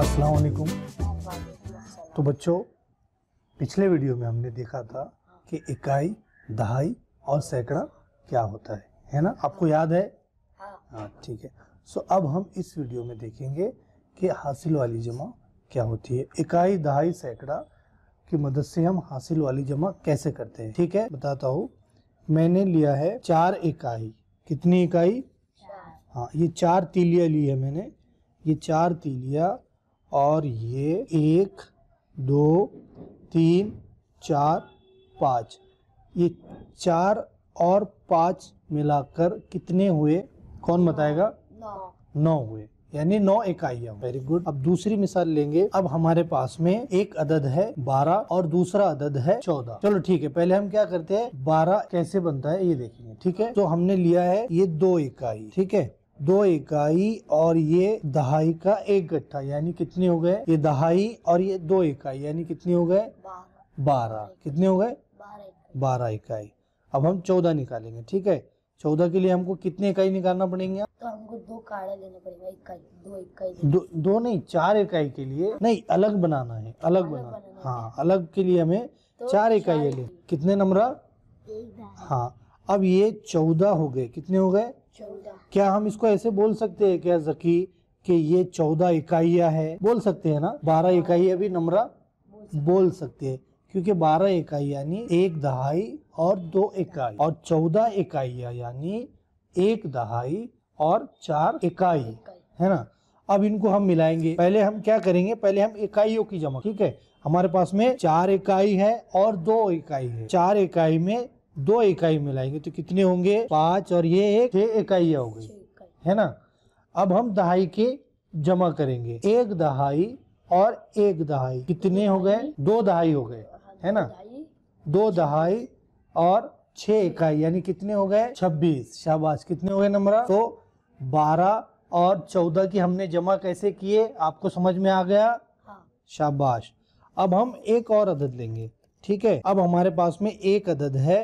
अस्सलाम वालेकुम। तो बच्चों, पिछले वीडियो में हमने देखा था कि इकाई, दहाई और सैकड़ा क्या होता है ना? आपको याद है? हाँ, ठीक है। सो अब हम इस वीडियो में देखेंगे कि हासिल वाली जमा क्या होती है। इकाई, दहाई, सैकड़ा की मदद से हम हासिल वाली जमा कैसे करते हैं, ठीक है, बताता हूँ। मैंने लिया है 4 इकाई। कितनी इकाई? 4। हाँ, ये 4 तीलियाँ ली है मैंने। ये 4 तीलियाँ और ये 1 2 3 4 5, ये 4 और 5 मिलाकर कितने हुए? कौन बताएगा? 9 हुए, यानी 9 इकाइयाँ। Very good. अब दूसरी मिसाल लेंगे। अब हमारे पास में एक अदद है 12 और दूसरा अदद है 14। चलो ठीक है, पहले हम क्या करते हैं, 12 कैसे बनता है ये देखेंगे, ठीक है। तो हमने लिया है ये 2 इकाई, ठीक है, 2 इकाई और ये दहाई का 1 गट्ठा, यानी कितने हो गए? ये दहाई और ये 2 इकाई, यानी कितने हो गए? 12। कितने हो गए? 12 इकाई। अब हम 14 निकालेंगे, ठीक है। 14 के लिए हमको कितने इकाई निकालना पड़ेंगे? तो हमको 2 काढ़े लेने पड़ेंगे। इकाई 2 इकाई, दो नहीं, 4 इकाई के लिए नहीं, अलग बनाना है, अलग बनाना। हाँ, अलग के लिए हमें 4 इकाई ले। कितने नंबरा? 1। हाँ, अब ये 14 हो गए। कितने हो गए? 14। क्या हम इसको ऐसे बोल सकते हैं क्या जकी कि ये 14 इकाइयाँ है? बोल सकते हैं ना। 12 इकाई अभी नंबरा बोल सकते हैं, क्योंकि 12 इकाई यानी 1 दहाई और 2 इकाई, और 14 इकाइयाँ यानी 1 दहाई और 4 इकाई, है ना। अब इनको हम मिलाएंगे। पहले हम क्या करेंगे, पहले हम इकाइयों की जमा, ठीक है। हमारे पास में 4 इकाई है और 2 इकाई है। 4 इकाई में 2 इकाई मिलाएंगे तो कितने होंगे? 5 और ये 1 6 इकाइयाँ हो गई, है ना। अब हम दहाई के जमा करेंगे। 1 दहाई और 1 दहाई, कितने हो गए? 2 दहाई हो गए, है ना। 2 दहाई और 6 इकाई, यानी कितने हो गए? 26। शाबाश। कितने हो गए नंबरा? तो 12 और 14 की हमने जमा कैसे किए, आपको समझ में आ गया? हाँ। शाबाश। अब हम एक और अदद लेंगे, ठीक है। अब हमारे पास में एक अदद है,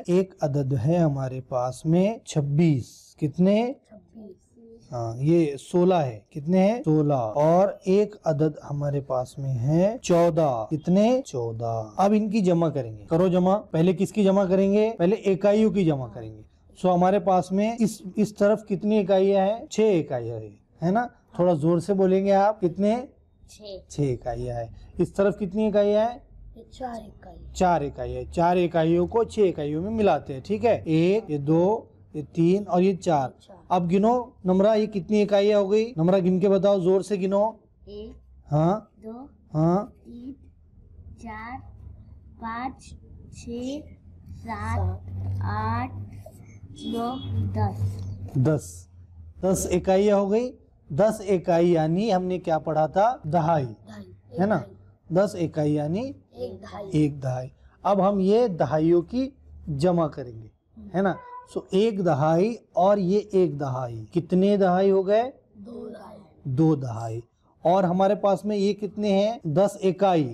हमारे पास में 26। कितने? 26। हाँ, ये 16 है। कितने हैं? 16। और एक अदद हमारे पास में है 14। कितने? 14। अब इनकी जमा करेंगे। करो जमा। पहले किसकी जमा करेंगे? पहले इकाइयों की जमा करेंगे। सो हमारे पास में इस तरफ कितनी इकाइयाँ हैं? 6 इकाइयाँ है, ना। थोड़ा जोर से बोलेंगे आप, कितने? 6 इकाइयाँ है। इस तरफ कितनी इकाइयाँ है? 4 इकाई। 4 इकाइयों को 6 इकाइयों में मिलाते हैं, ठीक है। 1 ये 2 ये 3 और ये 4। अब गिनो नंबरा, ये कितनी इकाइयाँ हो गई? नंबरा गिन के बताओ, जोर से गिनो। 1 हाँ, 2 हाँ, 3 4 5 6 7 8 9 10। 10 इकाइयाँ हो गई। 10 इकाई यानी हमने क्या पढ़ा था? दहाई, है ना। 10 इकाई यानी 1 दहाई। अब हम ये दहाइयों की जमा करेंगे, है ना। सो 1 दहाई और ये 1 दहाई, कितने दहाई हो गए? 2 दहाई। और हमारे पास में ये कितने हैं? 10 इकाई,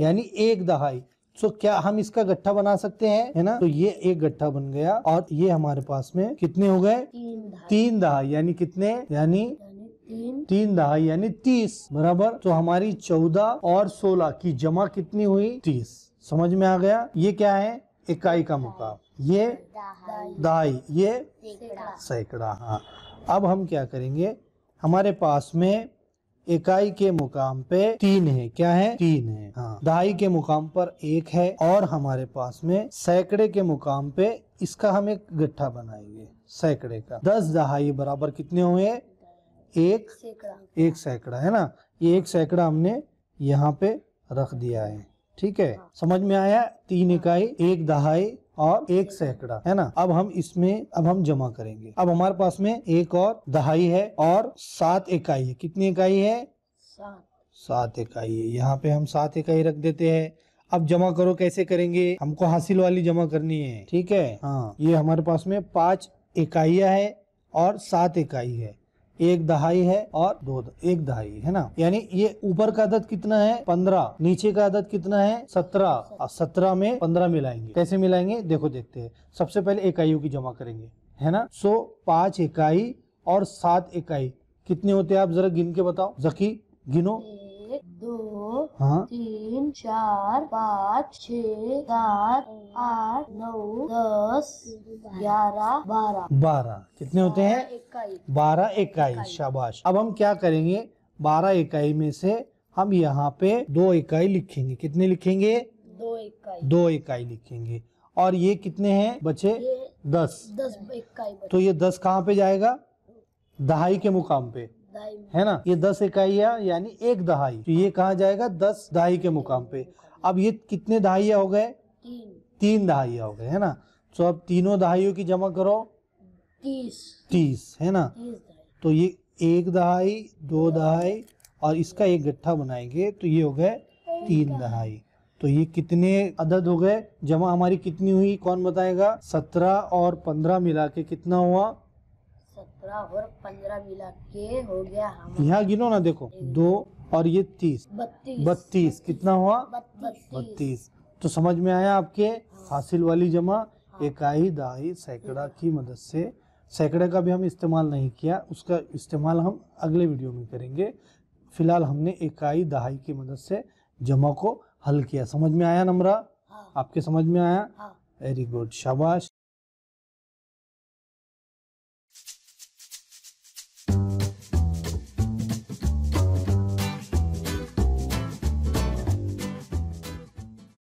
यानी 1 दहाई। सो क्या हम इसका गट्ठा बना सकते हैं, है ना। तो ये 1 गट्ठा बन गया और ये हमारे पास में कितने हो गए? 3 दहाई, यानी कितने? यानी 3 दहाई यानी 30 बराबर। तो हमारी 14 और 16 की जमा कितनी हुई? 30। समझ में आ गया? ये क्या है? इकाई का मुकाब, ये दहाई, ये सैकड़ा। हाँ, अब हम क्या करेंगे, हमारे पास में इकाई के मुकाम पे 3 है। क्या है? 3 है। हाँ, दहाई के मुकाम पर 1 है और हमारे पास में सैकड़े के मुकाम पे इसका हम 1 गट्ठा बनाएंगे सैकड़े का। 10 दहाई बराबर कितने हुए? 1 सैकड़ा, है ना। ये 1 सैकड़ा हमने यहाँ पे रख दिया है, ठीक है। समझ में आया? 3 इकाई, 1 दहाई और 1 सैकड़ा, है ना। अब हम इसमें जमा करेंगे। अब हमारे पास में 1 और 10 है और 7 इकाई है। कितनी इकाई है? 7 इकाई है। यहाँ पे हम 7 इकाई रख देते हैं। अब जमा करो, कैसे करेंगे, हमको हासिल वाली जमा करनी है, ठीक है। हाँ, ये हमारे पास में 5 इकाइयाँ है और 7 इकाई है, 1 दहाई है और 1 दहाई, है ना। यानी ये ऊपर का अदद कितना है? 15। नीचे का अदद कितना है? 17। 17 में 15 मिलाएंगे। कैसे मिलाएंगे देखो, देखते हैं। सबसे पहले इकाइयों की जमा करेंगे, है ना। सो 5 इकाई और 7 इकाई कितने होते हैं, आप जरा गिन के बताओ। जकी गिनो। दो तीन चार पाँच छः सात आठ नौ दस ग्यारह बारह। बारह कितने होते हैं? इक्कीस। बारह इक्कीस, शाबाश। अब हम क्या करेंगे, 12 इकाई में से हम यहाँ पे 2 इकाई लिखेंगे। कितने लिखेंगे? 2 इकाई। 2 इकाई लिखेंगे। और ये कितने हैं बचे? 10 इकाई। तो ये 10 कहाँ पे जाएगा? दहाई के मुकाम पे, है ना। ये 10 इकाइयाँ यानी 1 दहाई। तो ये कहाँ जाएगा? 10 दहाई के मुकाम पे। अब ये कितने दहाइया हो गए? 3 दहाइया हो गए, है ना। तो अब तीनों दहाइयों की जमा करो, 30, है ना। तो ये 1 दहाई, 2 दहाई और इसका 1 गट्ठा बनाएंगे, तो ये हो गए 3 दहाई। तो ये कितने अदद हो गए? जमा हमारी कितनी हुई कौन बताएगा? 17 और 15 मिला के कितना हुआ? 17 और 15 मिला के हो गया हमारा, यहाँ गिनो ना, देखो 2 और ये 30, 32। कितना हुआ? 32। तो समझ में आया आपके हासिल वाली जमा? इकाई, दहाई, सैकड़ा की मदद से। सैकड़े का भी हम इस्तेमाल नहीं किया, उसका इस्तेमाल हम अगले वीडियो में करेंगे। फिलहाल हमने इकाई, दहाई की मदद से जमा को हल किया। समझ में आया नम्रा? हाँ। आपके समझ में आया? हाँ। वेरी गुड, शाबाश।